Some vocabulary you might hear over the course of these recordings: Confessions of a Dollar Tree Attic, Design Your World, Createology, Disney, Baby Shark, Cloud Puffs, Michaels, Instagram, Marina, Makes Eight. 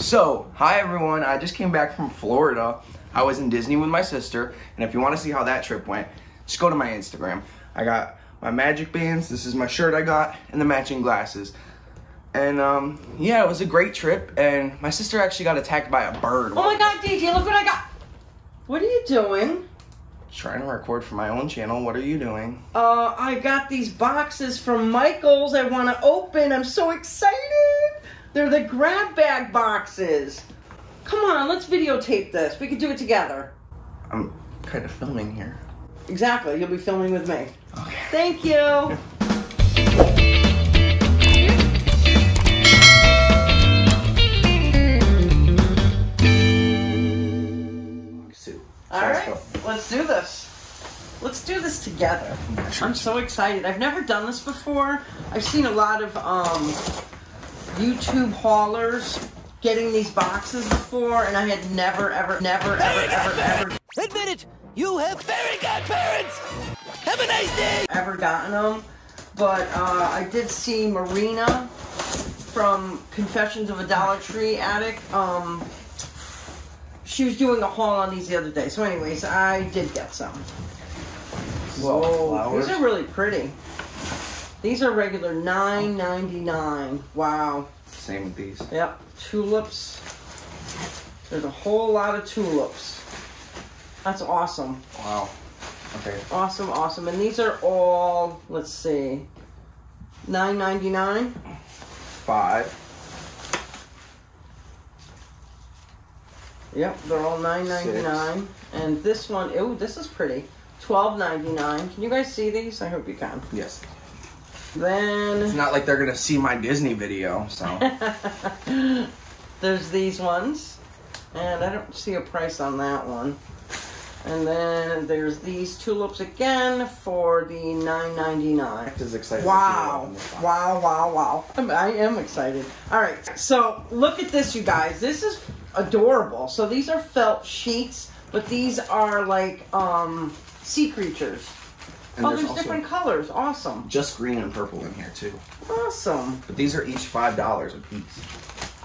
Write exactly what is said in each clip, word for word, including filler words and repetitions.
So, hi everyone, I just came back from Florida. I was in Disney with my sister, and if you want to see how that trip went, just go to my Instagram. I got my magic bands, this is my shirt I got, and the matching glasses. And um, yeah, it was a great trip, and my sister actually got attacked by a bird. Oh my god, D J, look what I got! What are you doing? Trying to record for my own channel. What are you doing? Uh, I got these boxes from Michaels I want to open. I'm so excited! They're the grab bag boxes. Come on, let's videotape this. We could do it together. I'm kind of filming here. Exactly, you'll be filming with me. Okay. Thank you! Yeah. Alright, let's do this. Let's do this together. I'm so excited. I've never done this before. I've seen a lot of um, YouTube haulers getting these boxes before, and I had never, ever, never, ever, ever, ever, ever... Admit it! You have fairy godparents! Have a nice day! ...ever gotten them, but uh, I did see Marina from Confessions of a Dollar Tree Attic. Um... She was doing a haul on these the other day. So anyways, I did get some. Whoa, these are really pretty. These are regular nine ninety-nine. Wow. Same with these. Yep, tulips. There's a whole lot of tulips. That's awesome. Wow. Okay. Awesome, awesome. And these are all, let's see, nine ninety-nine? Five. Yep, they're all nine ninety-nine. And this one, oh, this is pretty. twelve ninety-nine. Can you guys see these? I hope you can. Yes. Then... It's not like they're going to see my Disney video, so... There's these ones. And I don't see a price on that one. And then there's these tulips again for the nine ninety-nine. Wow. Wow, wow, wow. I am excited. All right, so look at this, you guys. This is... adorable. So these are felt sheets, but these are like um sea creatures. And oh, there's, there's different colors. Awesome. Just green and purple in here too. Awesome. But these are each five dollars a piece.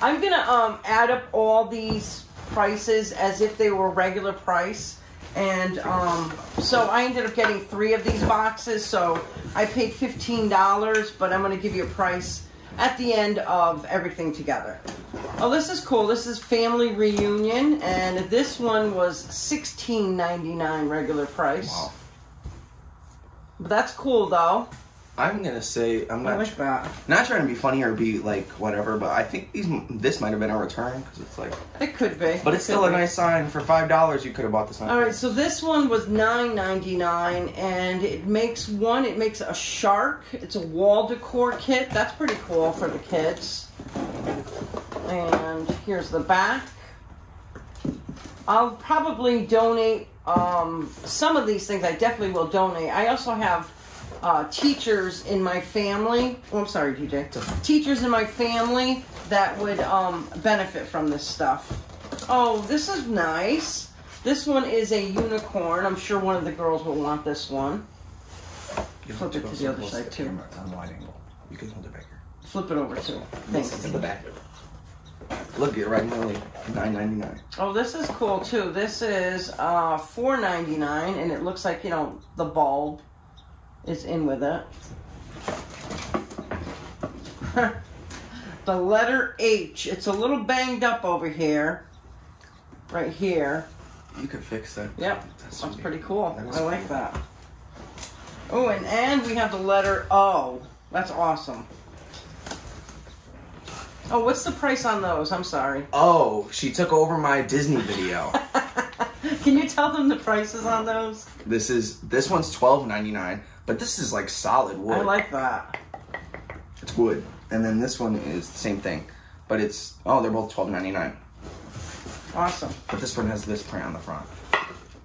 I'm gonna um add up all these prices as if they were regular price, and um so I ended up getting three of these boxes, so I paid fifteen dollars, but I'm gonna give you a price at the end of everything together. Oh, this is cool. This is Family Reunion, and this one was sixteen ninety-nine regular price. Wow. But that's cool, though. I'm going to say, I'm not, like that. not trying to be funny or be, like, whatever, but I think these this might have been a return, because it's like... It could be. But it's it still a be. nice sign. For five dollars, you could have bought this on. All right, so this one was nine ninety-nine, and it makes one, it makes a shark. It's a wall decor kit. That's pretty cool for the kids. And here's the back. I'll probably donate um, some of these things. I definitely will donate. I also have uh, teachers in my family. Oh, I'm sorry, D J. Teachers in my family that would um, benefit from this stuff. Oh, this is nice. This one is a unicorn. I'm sure one of the girls will want this one. Flip it to the other side, too. You can hold it back here. Flip it over, too. Thanks. In the back. Look, you're right in the lead. nine ninety-nine. Oh, this is cool, too. This is uh, four ninety-nine, and it looks like, you know, the bulb is in with it. The letter H. It's a little banged up over here. Right here. You could fix that. Yep. That's, That's pretty cool. That I cool. like that. Oh, and, and we have the letter O. That's awesome. Oh, what's the price on those? I'm sorry. Oh, she took over my Disney video. Can you tell them the prices on those? This is this one's twelve ninety-nine, but this is like solid wood. I like that. It's wood. And then this one is the same thing, but it's oh, they're both twelve ninety-nine. Awesome. But this one has this print on the front.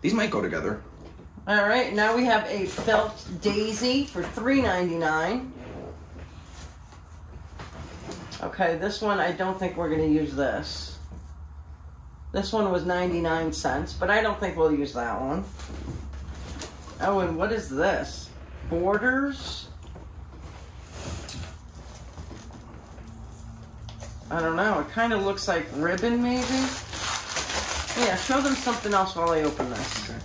These might go together. All right, now we have a felt daisy for three ninety-nine. Okay, this one, I don't think we're going to use this. This one was ninety-nine cents, but I don't think we'll use that one. Oh, and what is this? Borders? I don't know. It kind of looks like ribbon, maybe? Yeah, show them something else while I open this. Okay.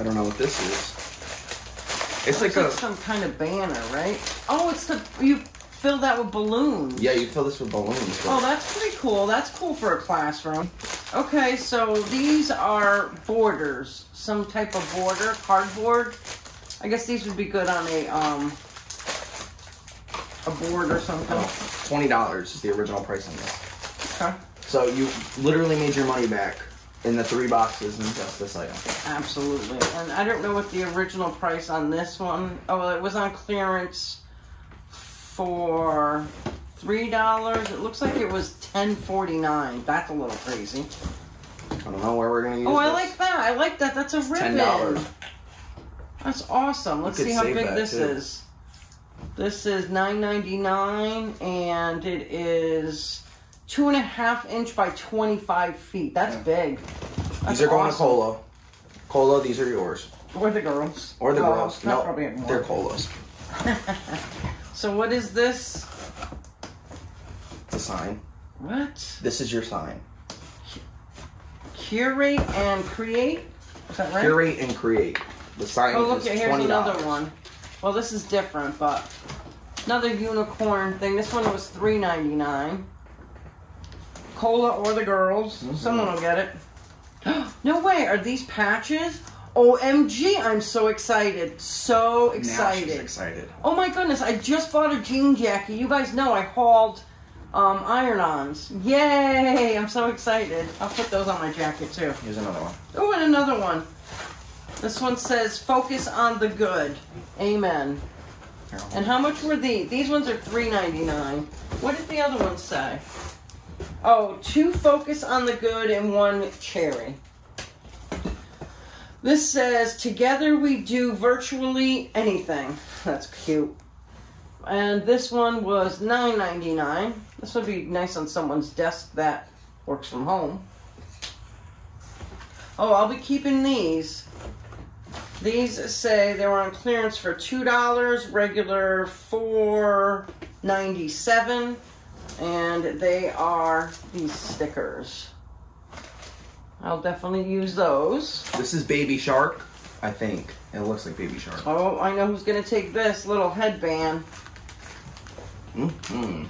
I don't know what this is. It's like, like a... some kind of banner, right? Oh, it's the... you fill that with balloons. Yeah, you fill this with balloons. Right? Oh, that's pretty cool. That's cool for a classroom. Okay, so these are borders. Some type of border, cardboard. I guess these would be good on a... um. a board or something. twenty dollars is the original price on this. Okay. So you literally made your money back in the three boxes and just this item. Absolutely. And I don't know what the original price on this one. Oh, well, it was on clearance for three dollars. It looks like it was ten forty-nine. That's a little crazy. I don't know where we're going to use Oh, I this. like that. I like that. That's a it's ribbon. ten dollars. That's awesome. Let's see how big this too. is. This is nine ninety-nine, and it is two and a half inch by twenty-five feet. That's yeah. big. That's these are going awesome. to Colo. Colo, these are yours. Or the girls. Or the oh, girls. No, they're Colos. So what is this? It's a sign. What? This is your sign. Curate and create? Is that right? Curate and create. The sign oh, look, is twenty dollars. Here's another one. Well, this is different, but another unicorn thing. This one was three ninety-nine. Cola or the girls. Mm-hmm. Someone will get it. No way. Are these patches? O M G. I'm so excited. So excited. Now she's excited. Oh, my goodness. I just bought a jean jacket. You guys know I hauled um, iron-ons. Yay. I'm so excited. I'll put those on my jacket, too. Here's another one. Oh, and another one. This one says, focus on the good. Amen. And how much were these? These ones are three ninety-nine. What did the other one say? Oh, two focus on the good and one cherry. This says, together we do virtually anything. That's cute. And this one was nine ninety-nine. This would be nice on someone's desk that works from home. Oh, I'll be keeping these. These say they were on clearance for two dollars, regular four ninety-seven, and they are these stickers. I'll definitely use those. This is Baby Shark, I think. It looks like Baby Shark. Oh, I know who's going to take this little headband. Mm-hmm.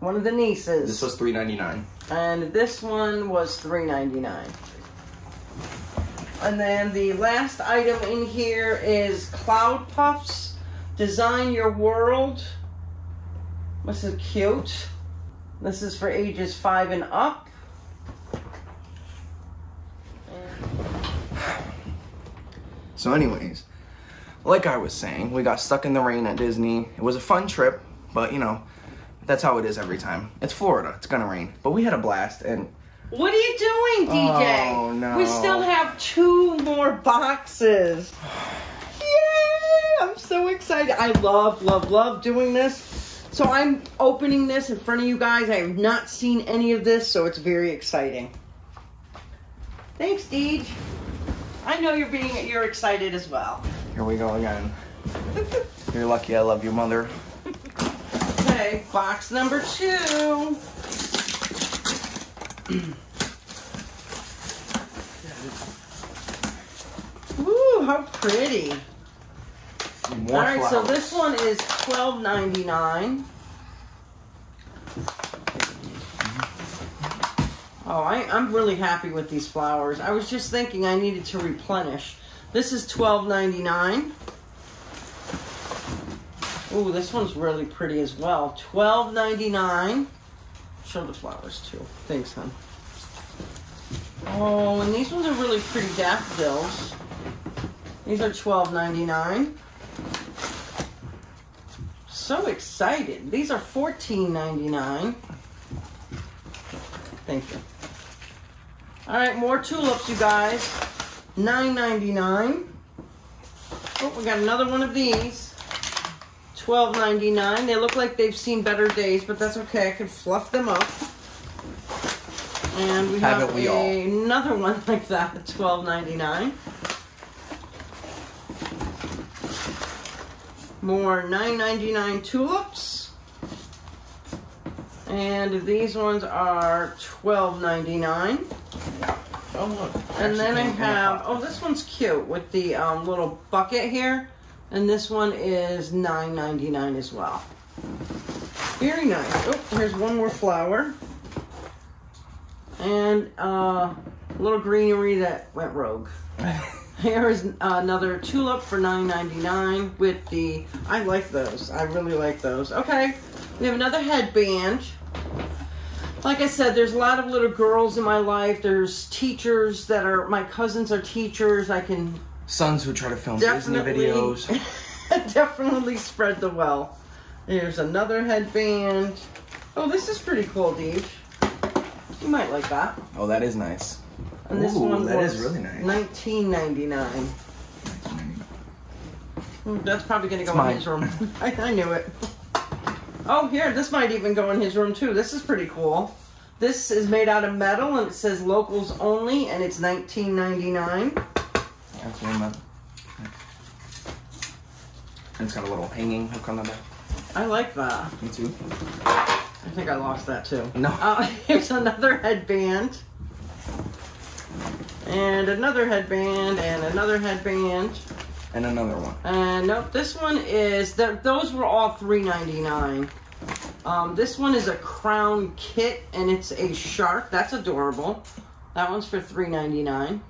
One of the nieces. This was three ninety-nine. And this one was three ninety-nine. And then the last item in here is Cloud Puffs, Design Your World. This is cute. This is for ages five and up. So anyways, like I was saying, we got stuck in the rain at Disney. It was a fun trip, but you know, that's how it is every time. It's Florida, it's gonna rain. But we had a blast. And what are you doing, D J? Oh, no. We still have two more boxes. Yeah, I'm so excited. I love, love, love doing this. So I'm opening this in front of you guys. I have not seen any of this, so it's very exciting. Thanks, D J. I know you're being, you're excited as well. Here we go again. You're lucky I love you, Mother. Okay, box number two. Ooh, how pretty. More All right, flowers. So this one is twelve ninety-nine. Oh, I, I'm really happy with these flowers. I was just thinking I needed to replenish. This is twelve ninety-nine. Ooh, this one's really pretty as well. twelve ninety-nine. Show the flowers too. Thanks, hon. Oh, and these ones are really pretty daffodils. These are twelve ninety-nine. So excited. These are fourteen ninety-nine. Thank you. All right, more tulips, you guys. nine ninety-nine. Oh, we got another one of these. twelve ninety-nine. They look like they've seen better days, but that's okay. I can fluff them up. And we Haven't have we a, another one like that at twelve ninety-nine. More nine ninety-nine tulips. And these ones are twelve ninety-nine. Oh, look. And then I have, oh, this one's cute with the um, little bucket here. And this one is nine ninety-nine as well. Very nice. Oh, here's one more flower. And a uh, little greenery that went rogue. Here is another tulip for nine ninety-nine with the, I like those. I really like those. Okay. We have another headband. Like I said, there's a lot of little girls in my life. There's teachers that are, my cousins are teachers. I can... Sons who try to film Disney videos. Definitely spread the wealth. There's another headband. Oh, this is pretty cool, Deej. You might like that. Oh, that is nice. And ooh, this one that was is really nice. nineteen ninety-nine. That's probably going to go in his room. I, I knew it. Oh, here, this might even go in his room too. This is pretty cool. This is made out of metal and it says locals only and it's nineteen ninety-nine. That's one month. And it's got a little hanging hook on the back. I like that. Me too. I think I lost that too. No. Uh, here's another headband. And another headband and another headband. And another one. And uh, nope, this one is, the, those were all three ninety-nine. Um, this one is a crown kit and it's a shark. That's adorable. That one's for three ninety-nine.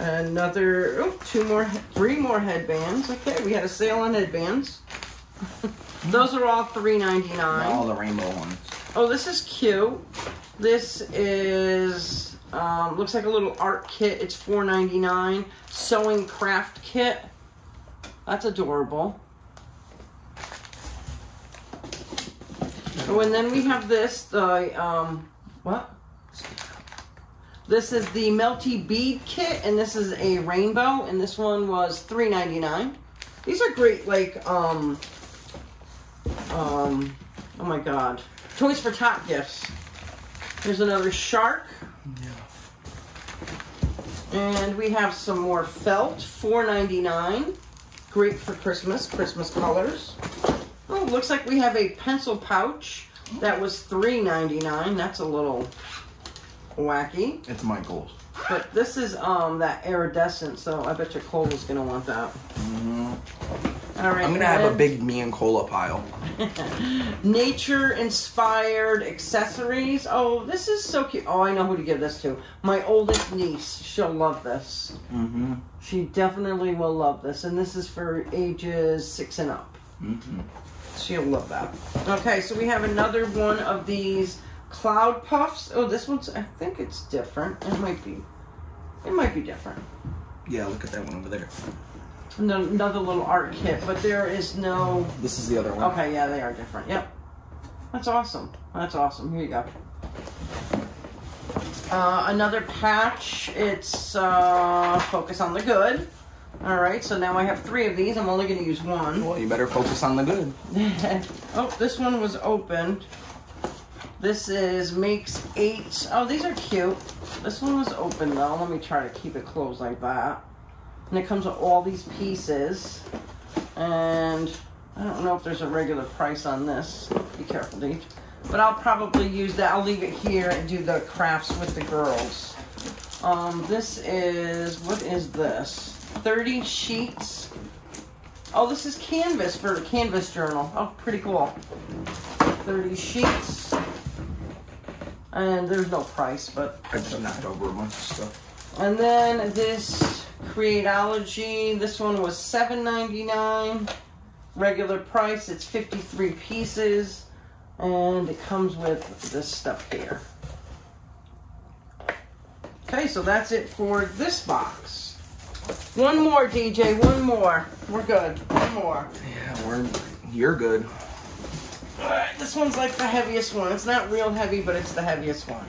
Another, oh, two more, three more headbands. Okay, we had a sale on headbands. Those are all three ninety-nine. All the rainbow ones. Oh, this is cute. This is, um, looks like a little art kit. It's four ninety-nine. Sewing craft kit. That's adorable. Oh, and then we have this, the, um, what? This is the Melty Bead Kit, and this is a rainbow, and this one was three ninety-nine. These are great, like, um, um, oh my god. Toys for Tot Gifts. There's another shark. Yeah. And we have some more felt, four ninety-nine. Great for Christmas, Christmas colors. Oh, looks like we have a pencil pouch that was three ninety-nine. That's a little... wacky. It's Michaels. But this is um that iridescent, so I bet your Cole is gonna want that. Mm-hmm. All right. I'm gonna have a big me and Cola pile. Nature inspired accessories. Oh, this is so cute. Oh, I know who to give this to. My oldest niece. She'll love this. Mm-hmm. She definitely will love this, and this is for ages six and up. Mm-hmm. She'll love that. Okay, so we have another one of these. Cloud Puffs. Oh, this one's, I think it's different. It might be, it might be different. Yeah, look at that one over there. No, another little art kit, but there is no... This is the other one. Okay, yeah, they are different. Yep. That's awesome. That's awesome. Here you go. Uh, another patch. It's uh, Focus on the Good. Alright, so now I have three of these. I'm only going to use one. Well, you better focus on the good. Oh, this one was opened. This is Makes Eight. Oh, these are cute. This one was open, though. Let me try to keep it closed like that. And it comes with all these pieces. And I don't know if there's a regular price on this. Be careful, Deej. But I'll probably use that. I'll leave it here and do the crafts with the girls. Um, this is... What is this? thirty sheets. Oh, this is canvas for a canvas journal. Oh, pretty cool. thirty sheets. And there's no price, but... I just knocked over a bunch of stuff. And then this Createology, this one was seven ninety-nine. Regular price, it's fifty-three pieces. And it comes with this stuff here. Okay, so that's it for this box. One more, D J, one more. We're good. One more. Yeah, we're... You're good. Alright, this one's like the heaviest one. It's not real heavy, but it's the heaviest one.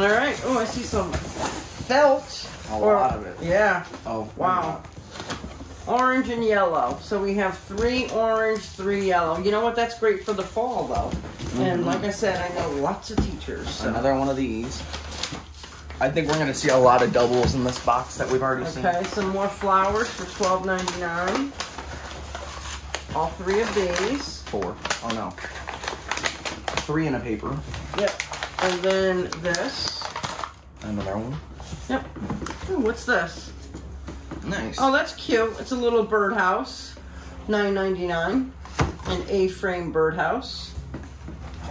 Alright, oh, I see some felt. A or, lot of it. Yeah. Oh, wow. Orange and yellow. So we have three orange, three yellow. You know what? That's great for the fall, though. Mm-hmm. And like I said, I know lots of teachers. So. Another one of these. I think we're gonna see a lot of doubles in this box that we've already okay, seen. Okay, some more flowers for twelve ninety-nine. All three of these. Four. Oh no. Three in a paper. Yep. And then this. Another one. Yep. Ooh, what's this? Nice. Oh, that's cute. It's a little birdhouse. nine ninety-nine. An A-frame birdhouse.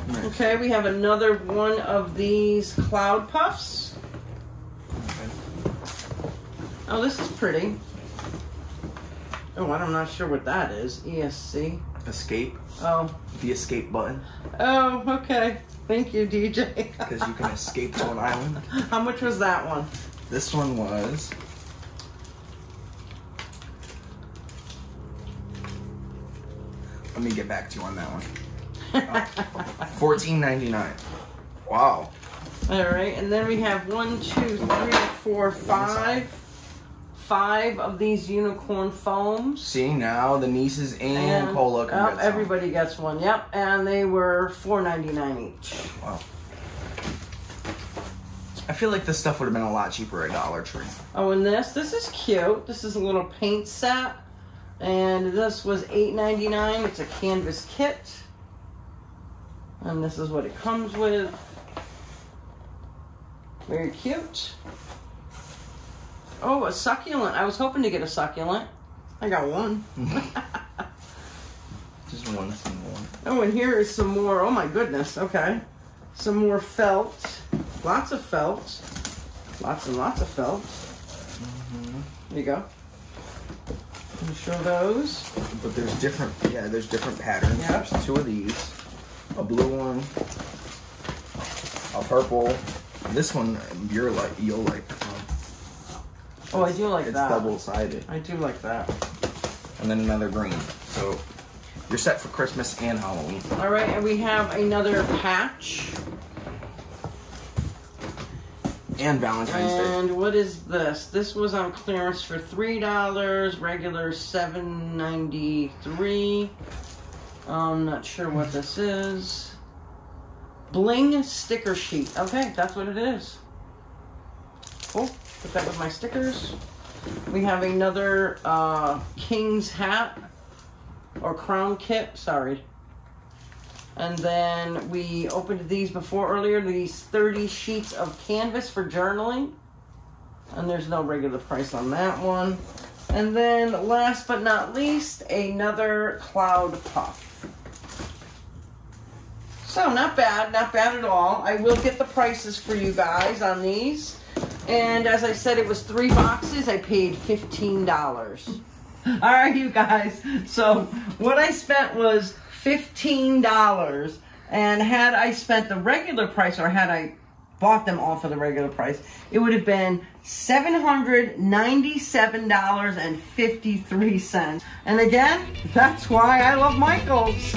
Nice. Okay, we have another one of these Cloud Puffs. Okay. Oh, this is pretty. Oh, I'm not sure what that is. E S C. Escape. Oh. The escape button. Oh, okay. Thank you, D J. Because you can escape to an island. How much was that one? This one was... Let me get back to you on that one. fourteen ninety-nine. Wow. All right, and then we have one, two, three, four, five, five of these unicorn foams. See, now the nieces and, and Cola can oh, get everybody gets one. Yep, and they were four ninety-nine each. Wow. I feel like this stuff would have been a lot cheaper at Dollar Tree. Oh, and this, this is cute. This is a little paint set. And this was eight ninety-nine. It's a canvas kit. And this is what it comes with. Very cute. Oh, a succulent. I was hoping to get a succulent. I got one. Just one single one. Oh, and here is some more. Oh, my goodness. Okay. Some more felt. Lots of felt. Lots and lots of felt. Mm-hmm. There you go. Can you show those? But there's different, yeah, there's different patterns. Yep. There's two of these. A blue one. A purple. This one, you're like, you'll like. Um, oh, I do like it's that. It's double-sided. I do like that. And then another green. So, you're set for Christmas and Halloween. All right, and we have another patch. And Valentine's and Day. And what is this? This was on clearance for three dollars, regular seven ninety-three. I'm not sure what this is. Bling sticker sheet. Okay, that's what it is. Cool. Put that with my stickers. We have another uh, King's hat or crown kit. Sorry. And then we opened these before earlier, these thirty sheets of canvas for journaling. And there's no regular price on that one. And then last but not least, another Cloud Puff. So not bad, not bad at all. I will get the prices for you guys on these. And as I said, it was three boxes. I paid fifteen dollars. All right, you guys. So what I spent was fifteen dollars, and had I spent the regular price, or had I bought them all for the regular price, it would have been seven hundred ninety-seven dollars and fifty-three cents. And again, that's why I love Michaels.